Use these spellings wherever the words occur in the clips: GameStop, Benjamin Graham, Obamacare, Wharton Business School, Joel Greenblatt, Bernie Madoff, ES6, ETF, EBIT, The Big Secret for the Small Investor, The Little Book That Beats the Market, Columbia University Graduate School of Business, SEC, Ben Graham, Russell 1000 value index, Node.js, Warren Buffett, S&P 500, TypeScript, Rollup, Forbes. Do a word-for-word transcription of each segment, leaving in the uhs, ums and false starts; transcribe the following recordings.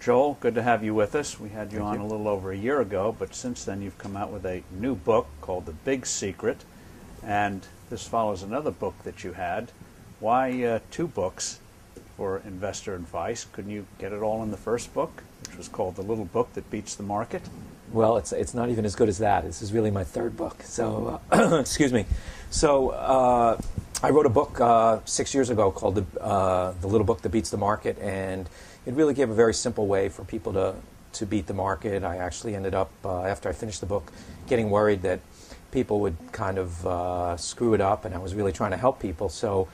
Joel, good to have you with us. We had you Thank on you. a little over a year ago, but since then you've come out with a new book called The Big Secret, and this follows another book that you had. Why uh, two books for investor advice? Couldn't you get it all in the first book, which was called The Little Book That Beats the Market? Well, it's, it's not even as good as that. This is really my third book. So, uh, excuse me. So, uh, I wrote a book uh, six years ago called the, uh, The Little Book That Beats the Market, and it really gave a very simple way for people to, to beat the market. I actually ended up, uh, after I finished the book, getting worried that people would kind of uh, screw it up, and I was really trying to help people. So,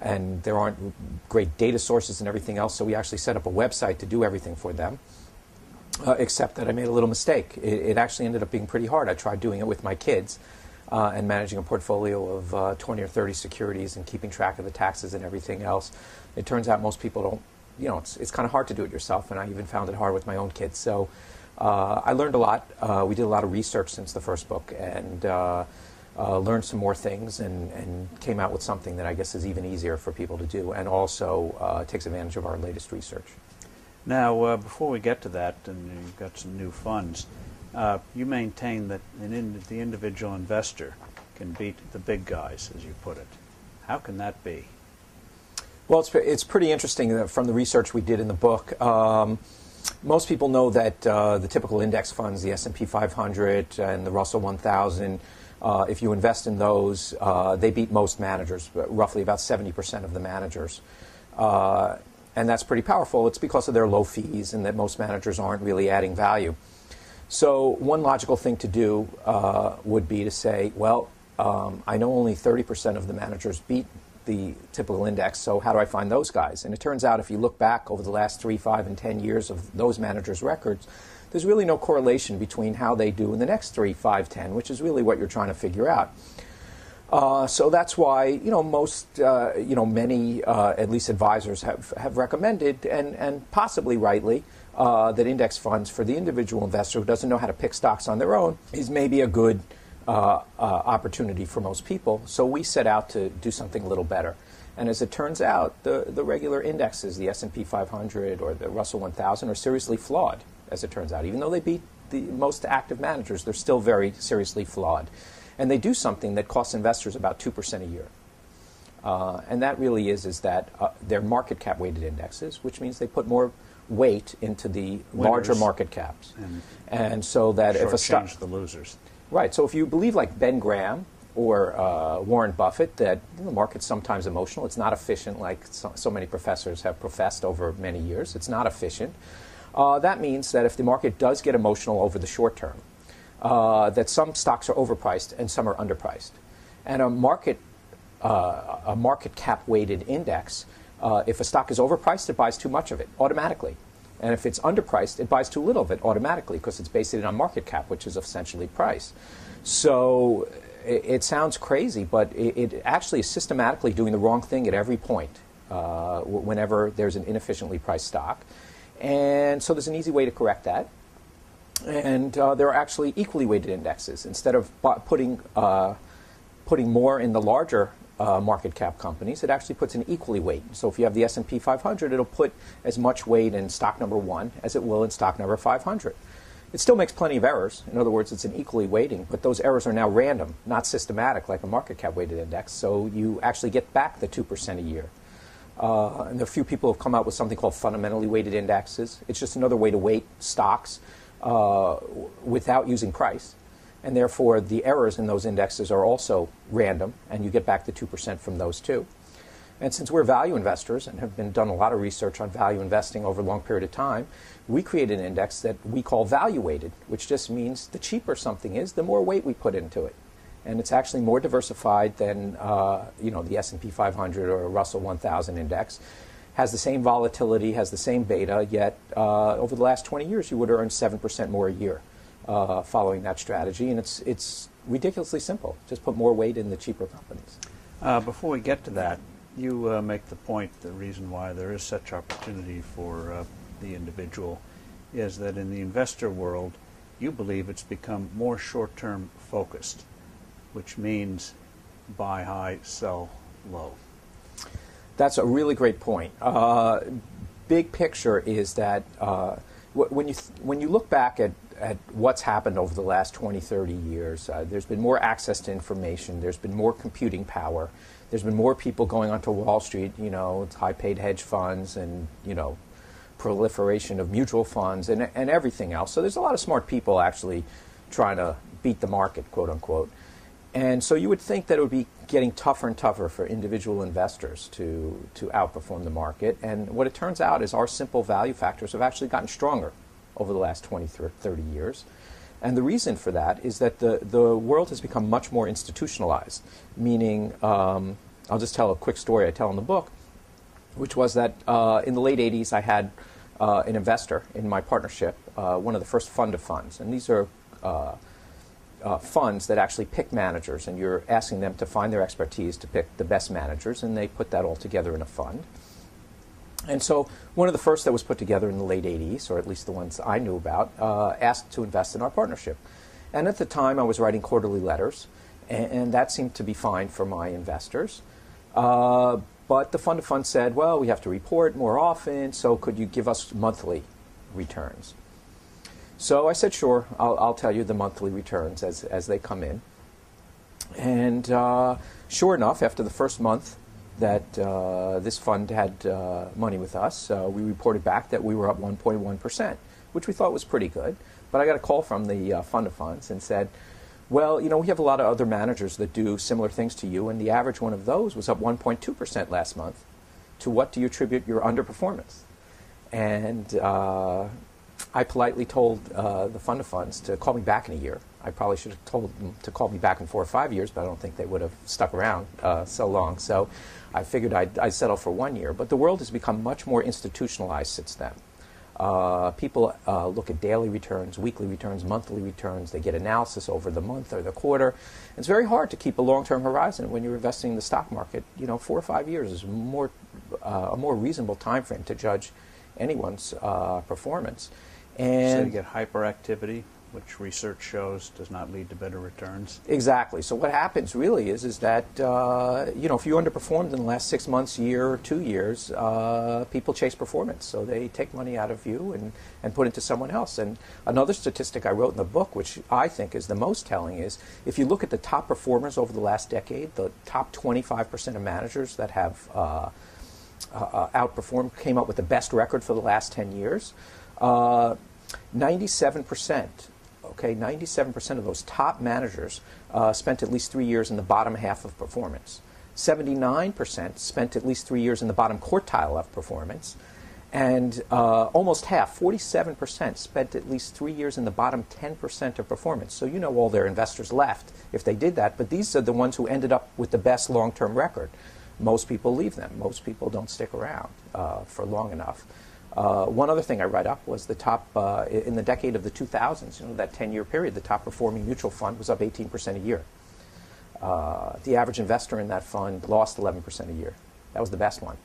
and there aren't great data sources and everything else, so we actually set up a website to do everything for them. Uh, except that I made a little mistake. It, it actually ended up being pretty hard. I tried doing it with my kids uh, and managing a portfolio of uh, twenty or thirty securities and keeping track of the taxes and everything else. It turns out most people don't, you know, it's, it's kind of hard to do it yourself, and I even found it hard with my own kids. So uh, I learned a lot. Uh, we did a lot of research since the first book, and uh, uh, learned some more things, and, and came out with something that I guess is even easier for people to do, and also uh, takes advantage of our latest research. Now, uh, before we get to that, and you've got some new funds, uh, you maintain that an in, the individual investor can beat the big guys, as you put it. How can that be? Well, it's, it's pretty interesting that from the research we did in the book. Um, most people know that uh, the typical index funds, the S and P five hundred and the Russell one thousand, uh, if you invest in those, uh, they beat most managers, roughly about seventy percent of the managers. Uh, And that's pretty powerful. It's because of their low fees and that most managers aren't really adding value. So one logical thing to do uh, would be to say, well, um, I know only thirty percent of the managers beat the typical index, so how do I find those guys? And it turns out if you look back over the last three, five, and ten years of those managers' records, there's really no correlation between how they do in the next three, five, ten, which is really what you're trying to figure out. Uh, so that's why, you know, most, uh, you know, many, uh, at least advisors have, have recommended, and, and possibly rightly, uh, that index funds for the individual investor who doesn't know how to pick stocks on their own is maybe a good uh, uh, opportunity for most people. So we set out to do something a little better. And as it turns out, the, the regular indexes, the S and P five hundred or the Russell one thousand, are seriously flawed, as it turns out. Even though they beat the most active managers, they're still very seriously flawed. And they do something that costs investors about two percent a year. Uh, and that really is, is that uh, they're market cap weighted indexes, which means they put more weight into the Winners larger market caps. And, and so that if a stock... the losers. Right. So if you believe like Ben Graham or uh, Warren Buffett that the market's sometimes emotional, it's not efficient like so, so many professors have professed over many years. It's not efficient. Uh, that means that if the market does get emotional over the short term, Uh, that some stocks are overpriced and some are underpriced. And a market, uh, a market cap weighted index, uh, if a stock is overpriced, it buys too much of it automatically. And if it's underpriced, it buys too little of it automatically because it's based on market cap, which is essentially price. So it, it sounds crazy, but it, it actually is systematically doing the wrong thing at every point uh, whenever there's an inefficiently priced stock. And so there's an easy way to correct that. And uh, there are actually equally weighted indexes. Instead of putting, uh, putting more in the larger uh, market cap companies, it actually puts an equally weight. So if you have the S and P five hundred, it'll put as much weight in stock number one as it will in stock number five hundred. It still makes plenty of errors. In other words, it's an equally weighting, but those errors are now random, not systematic like a market cap weighted index. So you actually get back the two percent a year. Uh, and there are few people who have come out with something called fundamentally weighted indexes. It's just another way to weight stocks Uh, without using price, and therefore the errors in those indexes are also random, and you get back the two percent from those too. And since we're value investors and have been done a lot of research on value investing over a long period of time, we created an index that we call value weighted, which just means the cheaper something is, the more weight we put into it. And it's actually more diversified than uh, you know, the S and P five hundred or Russell one thousand index. Has the same volatility, has the same beta, yet uh, over the last twenty years you would earn seven percent more a year uh, following that strategy. And it's, it's ridiculously simple. Just put more weight in the cheaper companies. Uh, before we get to that, you uh, make the point, the reason why there is such opportunity for uh, the individual is that in the investor world, you believe it's become more short-term focused, which means buy high, sell low. That's a really great point. Uh, big picture is that uh, when you when you look back at at what's happened over the last twenty, thirty years, uh, there's been more access to information, there's been more computing power, there's been more people going onto Wall Street, you know, it's high-paid hedge funds and, you know, proliferation of mutual funds and, and everything else. So there's a lot of smart people actually trying to beat the market, quote-unquote. And so you would think that it would be getting tougher and tougher for individual investors to, to outperform the market. And what it turns out is our simple value factors have actually gotten stronger over the last twenty, thirty years. And the reason for that is that the, the world has become much more institutionalized, meaning um, I'll just tell a quick story I tell in the book, which was that uh, in the late eighties, I had uh, an investor in my partnership, uh, one of the first fund of funds. And these are uh, uh, funds that actually pick managers, and you're asking them to find their expertise to pick the best managers, and they put that all together in a fund. And so one of the first that was put together in the late eighties, or at least the ones I knew about, uh, asked to invest in our partnership. And at the time, I was writing quarterly letters, and, and that seemed to be fine for my investors. Uh, but the fund of funds said, well, we have to report more often, so could you give us monthly returns? So I said, sure, I'll, I'll tell you the monthly returns as, as they come in. And uh, sure enough, after the first month, that uh, this fund had uh, money with us, uh, we reported back that we were up one point one percent, which we thought was pretty good. But I got a call from the uh, fund of funds and said, well, you know, we have a lot of other managers that do similar things to you, and the average one of those was up one point two percent last month. To what do you attribute your underperformance? And uh, I politely told uh, the fund of funds to call me back in a year. I probably should have told them to call me back in four or five years, but I don't think they would have stuck around uh, so long. So I figured I'd, I'd settle for one year. But the world has become much more institutionalized since then. Uh, people uh, look at daily returns, weekly returns, monthly returns. They get analysis over the month or the quarter. It's very hard to keep a long-term horizon when you're investing in the stock market. You know, four or five years is more uh, a more reasonable time frame to judge anyone's uh, performance. And so you get hyperactivity, which research shows does not lead to better returns. Exactly. So what happens really is is that uh, you know, if you underperformed in the last six months, year, or two years, uh, people chase performance. So they take money out of you and, and put into someone else. And another statistic I wrote in the book, which I think is the most telling, is if you look at the top performers over the last decade, the top twenty-five percent of managers that have uh, uh, outperformed, came up with the best record for the last ten years, uh, ninety-seven percent. Okay, ninety-seven percent of those top managers uh, spent at least three years in the bottom half of performance. seventy-nine percent spent at least three years in the bottom quartile of performance. And uh, almost half, forty-seven percent, spent at least three years in the bottom ten percent of performance. So you know all their investors left if they did that. But these are the ones who ended up with the best long-term record. Most people leave them. Most people don't stick around uh, for long enough. Uh, one other thing I write up was the top, uh, in the decade of the two thousands, you know, that ten-year period, the top performing mutual fund was up eighteen percent a year. Uh, the average investor in that fund lost eleven percent a year. That was the best one.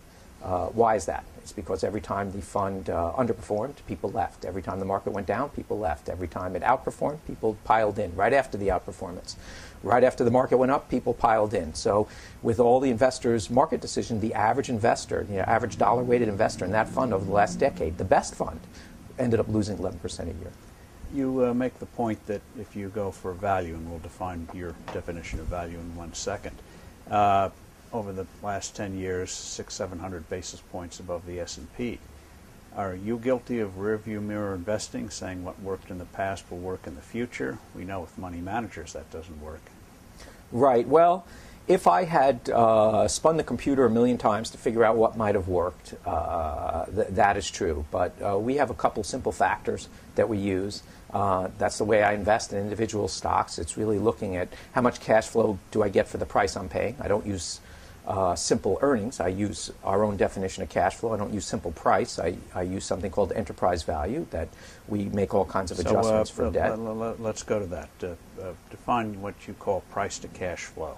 Uh, why is that? It's because every time the fund uh, underperformed, people left. Every time the market went down, people left. Every time it outperformed, people piled in right after the outperformance. Right after the market went up, people piled in. So with all the investors' market decision, the average investor, the you know, average dollar-weighted investor in that fund over the last decade, the best fund, ended up losing eleven percent a year. You uh, make the point that if you go for value, and we'll define your definition of value in one second, uh, over the last ten years, six, seven hundred basis points above the S and P. Are you guilty of rearview mirror investing, saying what worked in the past will work in the future? We know with money managers that doesn't work. Right. Well, if I had uh, spun the computer a million times to figure out what might have worked, uh, th that is true. But uh, we have a couple simple factors that we use. Uh, that's the way I invest in individual stocks. It's really looking at how much cash flow do I get for the price I'm paying. I don't use Uh, simple earnings. I use our own definition of cash flow. I don't use simple price. I, I use something called enterprise value that we make all kinds of so, adjustments uh, for uh, debt. Let's go to that. Uh, uh, define what you call price to cash flow.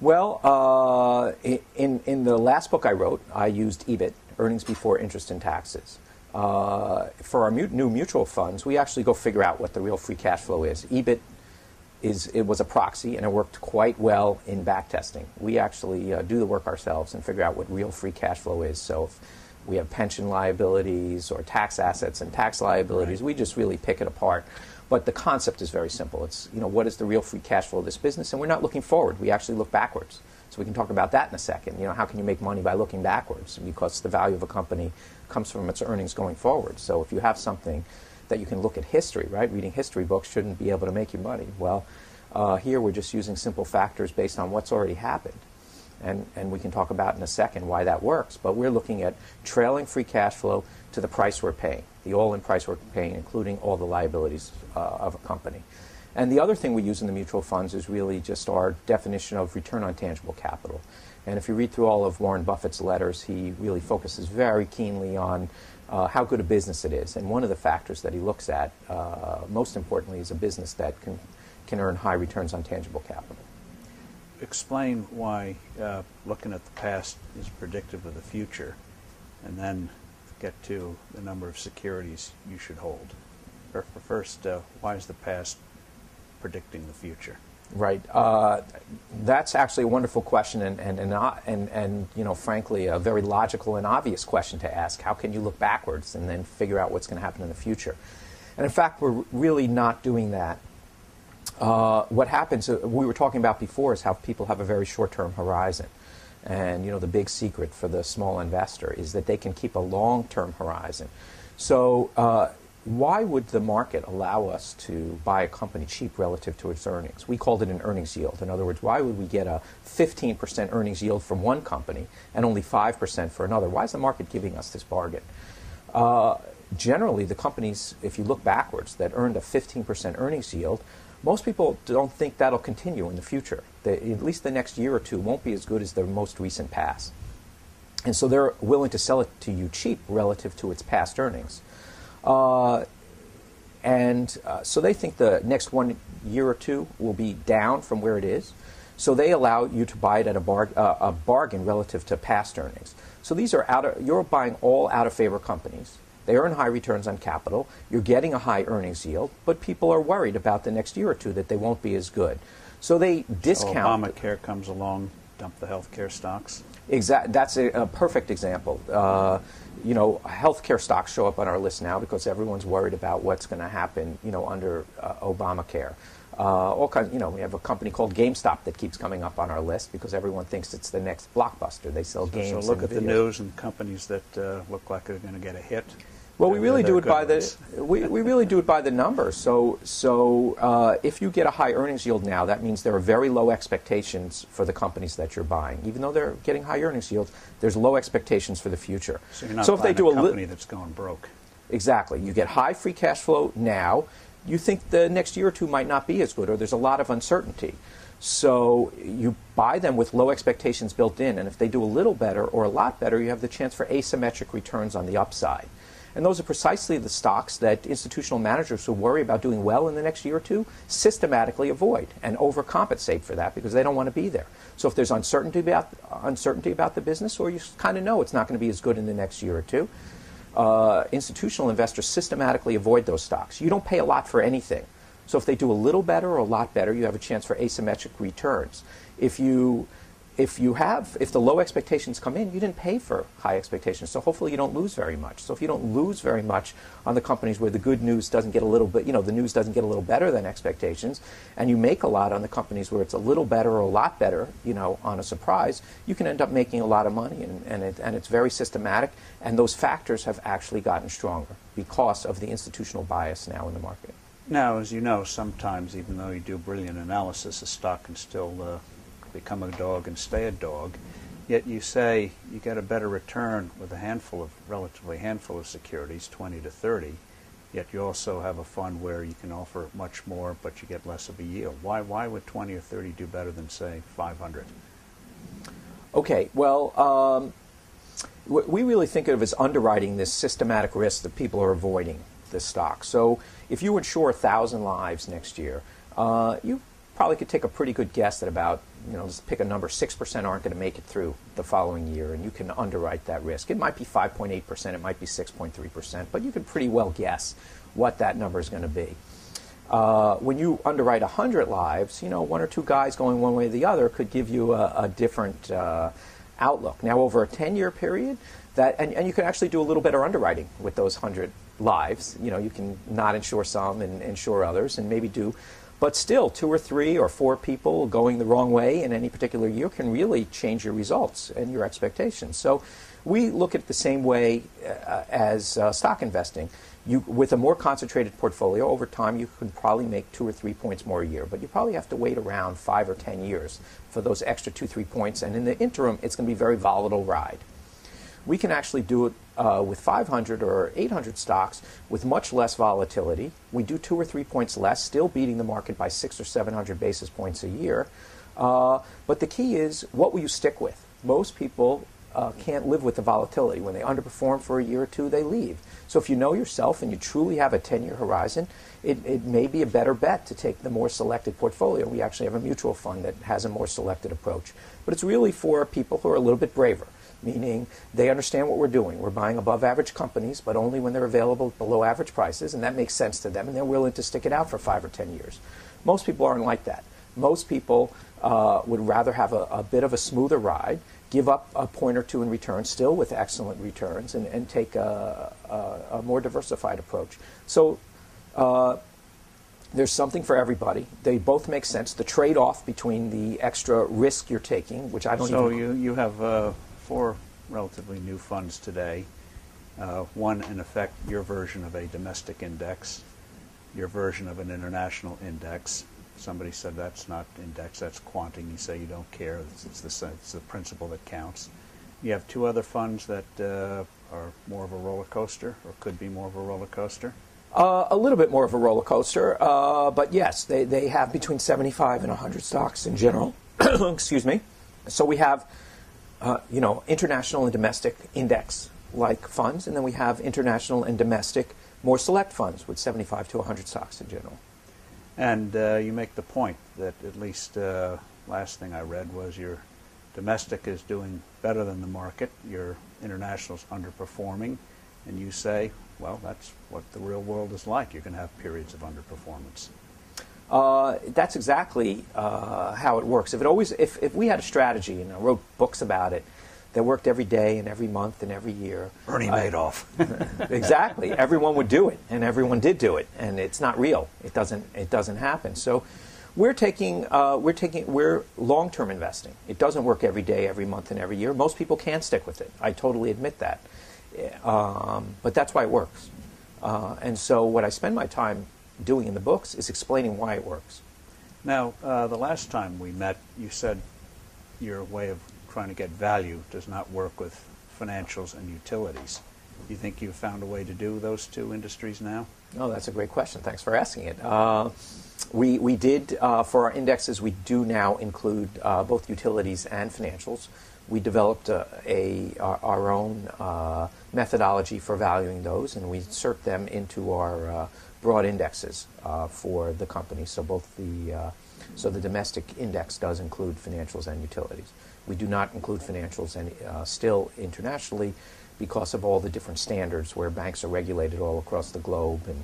Well, uh, in, in the last book I wrote, I used EBIT, earnings before interest and taxes. Uh, for our mu new mutual funds, we actually go figure out what the real free cash flow is. EBIT Is, it was a proxy, and it worked quite well in back testing. We actually uh, do the work ourselves and figure out what real free cash flow is. So if we have pension liabilities or tax assets and tax liabilities. Right. We just really pick it apart. But the concept is very simple. It's, you know, what is the real free cash flow of this business? And we're not looking forward. We actually look backwards. So we can talk about that in a second. You know, how can you make money by looking backwards? Because the value of a company comes from its earnings going forward. So if you have something that you can look at history, right? Reading history books shouldn't be able to make you money. Well, uh, here we're just using simple factors based on what's already happened. And, and we can talk about in a second why that works. But we're looking at trailing free cash flow to the price we're paying, the all-in price we're paying, including all the liabilities uh, of a company. And the other thing we use in the mutual funds is really just our definition of return on tangible capital. And if you read through all of Warren Buffett's letters, he really focuses very keenly on uh, how good a business it is. And one of the factors that he looks at, uh, most importantly, is a business that can, can earn high returns on tangible capital. Explain why uh, looking at the past is predictive of the future, and then get to the number of securities you should hold. First, uh, why is the past predicting the future? Right. Uh, that's actually a wonderful question, and and and, uh, and and you know, frankly, a very logical and obvious question to ask. How can you look backwards and then figure out what's going to happen in the future? And in fact, we're really not doing that. Uh, what happens, uh, we were talking about before, is how people have a very short-term horizon. And, you know, the big secret for the small investor is that they can keep a long-term horizon. So uh, why would the market allow us to buy a company cheap relative to its earnings? We called it an earnings yield. In other words, why would we get a fifteen percent earnings yield from one company and only five percent for another? Why is the market giving us this bargain? Uh, generally, the companies, if you look backwards, that earned a fifteen percent earnings yield, most people don't think that'll continue in the future. They, at least the next year or two won't be as good as their most recent past. And so they're willing to sell it to you cheap relative to its past earnings. Uh, and uh, so they think the next one year or two will be down from where it is. So they allow you to buy it at a, bar, uh, a bargain relative to past earnings. So these are out of, you're buying all out-of-favor companies. They earn high returns on capital. You're getting a high earnings yield, but people are worried about the next year or two that they won't be as good. So they discount. So Obamacare comes along, dump the healthcare stocks. Exactly. That's a, a perfect example. Uh, you know, healthcare stocks show up on our list now because everyone's worried about what's going to happen, you know, under uh, Obamacare. Uh, all kinds, you know, we have a company called GameStop that keeps coming up on our list because everyone thinks it's the next blockbuster. They sell so, games. So look and at videos. The news and companies that uh, look like they're going to get a hit. Well, we really do it by the we, we really do it by the numbers. So so uh, if you get a high earnings yield now, that means there are very low expectations for the companies that you're buying. Even though they're getting high earnings yields, there's low expectations for the future. So you're not so if they do a company a that's going broke. Exactly. You get high free cash flow now. You think the next year or two might not be as good, or there's a lot of uncertainty. So you buy them with low expectations built in, and if they do a little better or a lot better, you have the chance for asymmetric returns on the upside. And those are precisely the stocks that institutional managers who worry about doing well in the next year or two systematically avoid and overcompensate for that because they don't want to be there. So if there's uncertainty about, uncertainty about the business, or you kind of know it's not going to be as good in the next year or two, uh, institutional investors systematically avoid those stocks. You don't pay a lot for anything. So if they do a little better or a lot better, you have a chance for asymmetric returns. If you If you have, if the low expectations come in, you didn't pay for high expectations, so hopefully you don't lose very much. So if you don't lose very much on the companies where the good news doesn't get a little bit, you know, the news doesn't get a little better than expectations, and you make a lot on the companies where it's a little better or a lot better, you know, on a surprise, you can end up making a lot of money, and, and, it, and it's very systematic, and those factors have actually gotten stronger because of the institutional bias now in the market. Now, as you know, sometimes, even though you do brilliant analysis, a stock can still uh become a dog and stay a dog, yet you say you get a better return with a handful of, relatively handful of securities, twenty to thirty, yet you also have a fund where you can offer much more, but you get less of a yield. Why, why would twenty or thirty do better than, say, five hundred? Okay, well, um, we really think of it as underwriting this systematic risk that people are avoiding the stock. So if you insure one thousand lives next year, uh, you probably could take a pretty good guess at about, you know, let's pick a number, six percent aren't going to make it through the following year, and you can underwrite that risk. It might be five point eight percent, it might be six point three percent, but you can pretty well guess what that number is going to be. Uh, when you underwrite one hundred lives, you know, one or two guys going one way or the other could give you a, a different uh, outlook. Now, over a ten-year period, that, and, and you can actually do a little better underwriting with those hundred lives. You know, you can not insure some and insure others, and maybe do, but still two or three or four people going the wrong way in any particular year can really change your results and your expectations. So we look at it the same way uh, as uh, stock investing. You, with a more concentrated portfolio, over time you can probably make two or three points more a year, but you probably have to wait around five or ten years for those extra two, three points, and in the interim it's going to be a very volatile ride. We can actually do it uh, with five hundred or eight hundred stocks with much less volatility. We do two or three points less, still beating the market by six or seven hundred basis points a year. Uh, but the key is, what will you stick with? Most people Uh, can't live with the volatility. When they underperform for a year or two, they leave. So if you know yourself and you truly have a ten-year horizon, it, it may be a better bet to take the more selected portfolio. We actually have a mutual fund that has a more selected approach. But it's really for people who are a little bit braver, meaning they understand what we're doing. We're buying above-average companies, but only when they're available at below-average prices, and that makes sense to them, and they're willing to stick it out for five or ten years. Most people aren't like that. Most people uh, would rather have a, a bit of a smoother ride, give up a point or two in return, still with excellent returns, and, and take a, a, a more diversified approach. So uh, there's something for everybody. They both make sense. The trade-off between the extra risk you're taking, which I don't so even... So you, you have uh, four relatively new funds today. Uh, one, in effect, your version of a domestic index, your version of an international index. Somebody said that's not index, that's quanting. You say you don't care. It's, it's, the, it's the principle that counts. You have two other funds that uh, are more of a roller coaster, or could be more of a roller coaster. Uh, a little bit more of a roller coaster, uh, but yes, they, they have between seventy-five and one hundred stocks in general. Excuse me. So we have, uh, you know, international and domestic index-like funds, and then we have international and domestic more select funds with seventy-five to one hundred stocks in general. And uh, you make the point that at least uh, last thing I read was your domestic is doing better than the market, your international is underperforming, and you say, well, that's what the real world is like. You're going to have periods of underperformance. Uh, that's exactly uh, how it works. If it always, if, if we had a strategy, and I wrote books about it, that worked every day and every month and every year. Bernie Madoff. Uh, exactly. Everyone would do it, and everyone did do it, and it's not real. It doesn't. It doesn't happen. So, we're taking. Uh, we're taking. We're long-term investing. It doesn't work every day, every month, and every year. Most people can't stick with it. I totally admit that. Um, but that's why it works. Uh, and so, what I spend my time doing in the books is explaining why it works. Now, uh, the last time we met, you said your way of trying to get value does not work with financials and utilities. Do you think you've found a way to do those two industries now? Oh, that's a great question. Thanks for asking it. Uh, we, we did, uh, for our indexes, we do now include uh, both utilities and financials. We developed a, a, our own uh, methodology for valuing those, and we insert them into our uh, broad indexes uh, for the company. So both the, uh, so the domestic index does include financials and utilities. We do not include financials and uh, still internationally because of all the different standards where banks are regulated all across the globe, and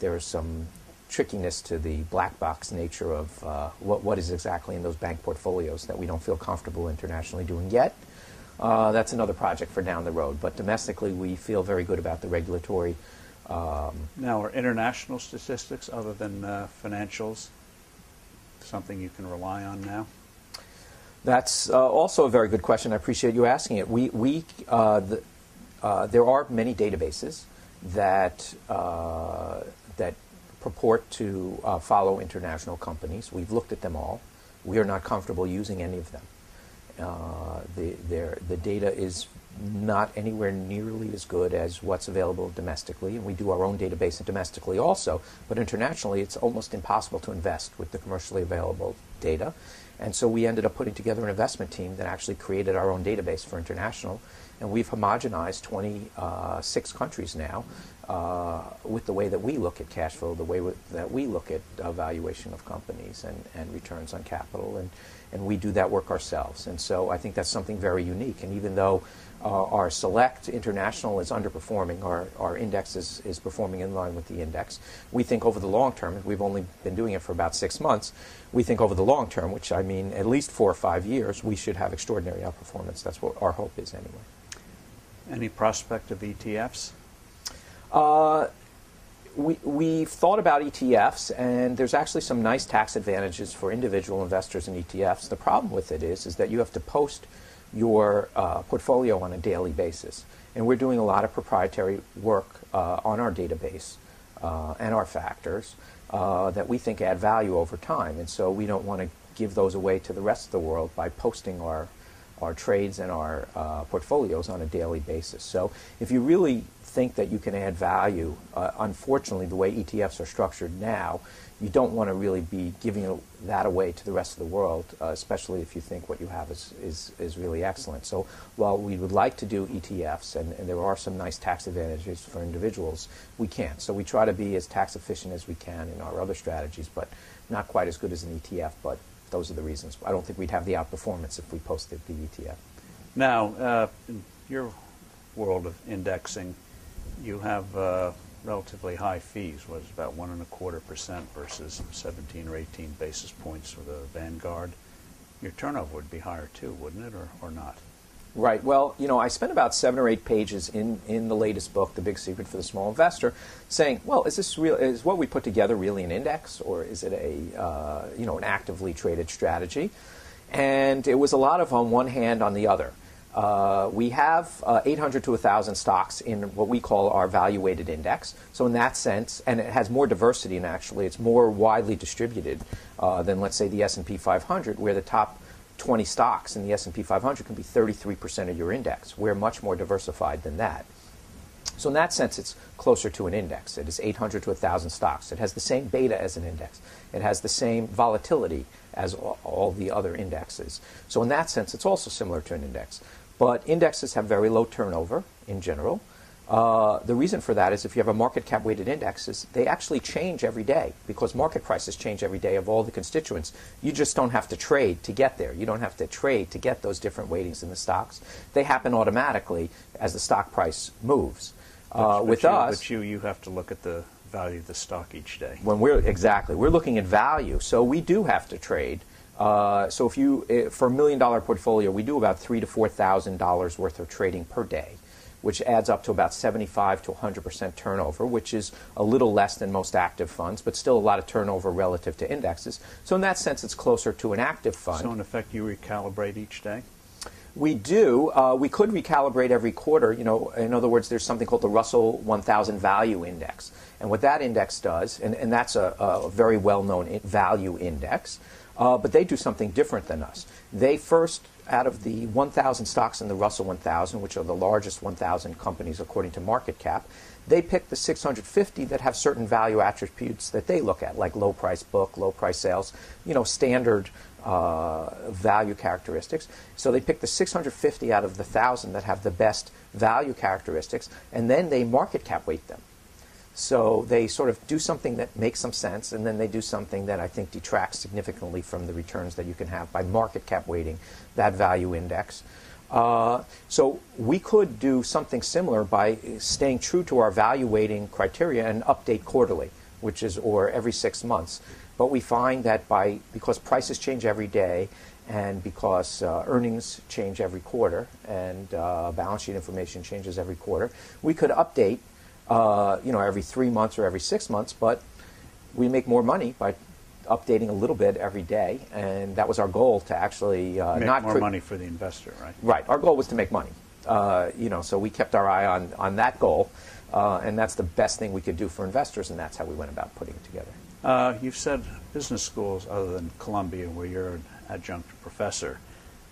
there is some trickiness to the black box nature of uh, what, what is exactly in those bank portfolios that we don't feel comfortable internationally doing yet. Uh, that's another project for down the road, but domestically we feel very good about the regulatory. Um, now, are international statistics other than uh, financials something you can rely on now? That's uh, also a very good question. I appreciate you asking it. We, we, uh, the, uh, there are many databases that, uh, that purport to uh, follow international companies. We've looked at them all. We are not comfortable using any of them. Uh, the, their, the data is not anywhere nearly as good as what's available domestically, and we do our own database domestically also, but internationally it's almost impossible to invest with the commercially available data. And so we ended up putting together an investment team that actually created our own database for international, and we've homogenized twenty-six countries now uh, with the way that we look at cash flow, the way we, that we look at uh, valuation of companies and, and returns on capital, and, and we do that work ourselves. And so I think that's something very unique, and even though uh, our select international is underperforming, our, our index is, is performing in line with the index, we think over the long term, we've only been doing it for about six months, we think over the long term, which I mean at least four or five years, we should have extraordinary outperformance. That's what our hope is anyway. Any prospect of E T Fs? Uh, we, we've thought about E T Fs, and there's actually some nice tax advantages for individual investors in E T Fs. The problem with it is, is that you have to post your uh, portfolio on a daily basis. And we're doing a lot of proprietary work uh, on our database uh, and our factors uh, that we think add value over time. And so we don't want to give those away to the rest of the world by posting our our trades and our uh, portfolios on a daily basis. So if you really think that you can add value, uh, unfortunately, the way E T Fs are structured now, you don't want to really be giving that away to the rest of the world, uh, especially if you think what you have is, is, is really excellent. So while we would like to do E T Fs, and, and there are some nice tax advantages for individuals, we can't. So we try to be as tax efficient as we can in our other strategies, but not quite as good as an E T F. But those are the reasons. I don't think we'd have the outperformance if we posted the E T F. Now, uh, in your world of indexing, you have uh, relatively high fees. What is about one and a quarter percent versus seventeen or eighteen basis points for the Vanguard? Your turnover would be higher too, wouldn't it, or, or not? Right. Well, you know, I spent about seven or eight pages in, in the latest book, The Big Secret for the Small Investor, saying, well, is this real? Is what we put together really an index, or is it a, uh, you know, an actively traded strategy? And it was a lot of on one hand, on the other. Uh, we have uh, eight hundred to one thousand stocks in what we call our value-weighted index. So in that sense, and it has more diversity, and actually it's more widely distributed uh, than, let's say, the S and P five hundred, where the top twenty stocks in the S and P five hundred can be thirty-three percent of your index. We're much more diversified than that. So in that sense, it's closer to an index. It is eight hundred to one thousand stocks. It has the same beta as an index. It has the same volatility as all, all the other indexes. So in that sense, it's also similar to an index. But indexes have very low turnover in general. Uh, the reason for that is if you have a market cap weighted indexes, they actually change every day because market prices change every day of all the constituents. You just don't have to trade to get there. You don't have to trade to get those different weightings in the stocks. They happen automatically as the stock price moves. Uh, but, with but you, us, but you, you have to look at the value of the stock each day. When we're exactly, we're looking at value, so we do have to trade. Uh, so if you, if for a million dollar portfolio, we do about three to four thousand dollars worth of trading per day, which adds up to about seventy-five to one hundred percent turnover, which is a little less than most active funds, but still a lot of turnover relative to indexes. So in that sense, it's closer to an active fund. So in effect, you recalibrate each day? We do. Uh, we could recalibrate every quarter. You know, in other words, there's something called the Russell one thousand value index. And what that index does, and, and that's a, a very well-known value index, uh, but they do something different than us. They first, out of the one thousand stocks in the Russell one thousand, which are the largest one thousand companies according to market cap, they pick the six hundred fifty that have certain value attributes that they look at, like low price book, low price sales, you know, standard uh, value characteristics. So they pick the six hundred fifty out of the one thousand that have the best value characteristics, and then they market cap weight them. So they sort of do something that makes some sense, and then they do something that I think detracts significantly from the returns that you can have by market cap weighting that value index. Uh, so we could do something similar by staying true to our value weighting criteria and update quarterly, which is or every six months. But we find that by because prices change every day, and because uh, earnings change every quarter, and uh, balance sheet information changes every quarter, we could update. Uh, you know, every three months or every six months, but we make more money by updating a little bit every day, and that was our goal to actually uh, make not more money for the investor, right? Right. Our goal was to make money. Uh, you know, so we kept our eye on on that goal, uh, and that's the best thing we could do for investors, and that's how we went about putting it together. Uh, you've said business schools other than Columbia, where you're an adjunct professor,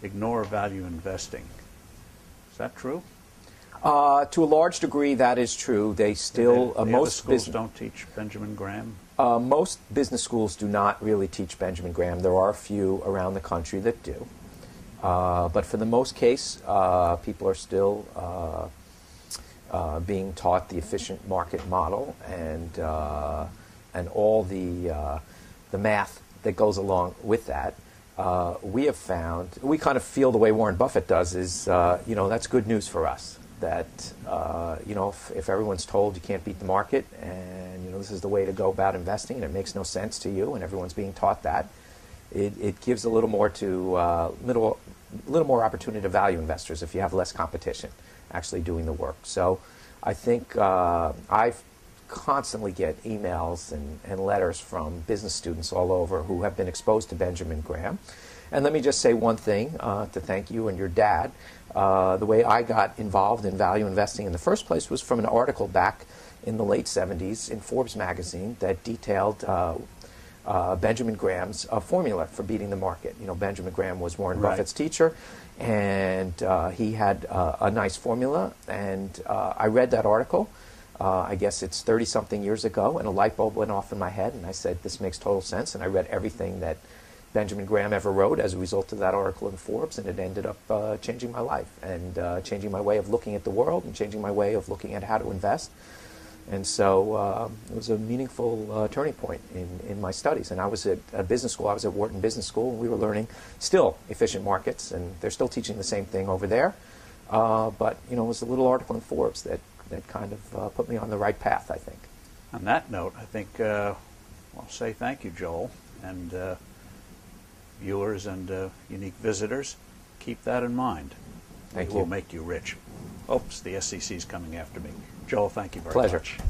ignore value investing. Is that true? Uh, to a large degree, that is true. They still uh, the most other schools don't teach Benjamin Graham. Uh, most business schools do not really teach Benjamin Graham. There are a few around the country that do, uh, but for the most case, uh, people are still uh, uh, being taught the efficient market model and uh, and all the uh, the math that goes along with that. Uh, we have found we kind of feel the way Warren Buffett does is uh, you know, that's good news for us. That uh, you know, if, if everyone's told you can't beat the market, and you know this is the way to go about investing, and it makes no sense to you, and everyone's being taught that, it, it gives a little more to uh, little little more opportunity to value investors if you have less competition. actually doing the work. So I think uh, I constantly get emails and, and letters from business students all over who have been exposed to Benjamin Graham. And let me just say one thing uh, to thank you and your dad. Uh, the way I got involved in value investing in the first place was from an article back in the late seventies in Forbes magazine that detailed uh, uh, Benjamin Graham's uh, formula for beating the market. You know, Benjamin Graham was Warren right. Buffett's teacher, and uh, he had uh, a nice formula. And uh, I read that article. Uh, I guess it's thirty-something years ago, and a light bulb went off in my head, and I said, this makes total sense. And I read everything that Benjamin Graham ever wrote as a result of that article in Forbes, and it ended up uh, changing my life and uh, changing my way of looking at the world and changing my way of looking at how to invest. And so uh, it was a meaningful uh, turning point in, in my studies. And I was at a business school. I was at Wharton Business School, and we were learning still efficient markets, and they're still teaching the same thing over there. Uh, but, you know, it was a little article in Forbes that, that kind of uh, put me on the right path, I think. On that note, I think uh, I'll say thank you, Joel. And... Uh, viewers and uh, unique visitors, keep that in mind. Thank you. It will make you rich. Oops, the S E C is coming after me. Joel, thank you very much. Pleasure.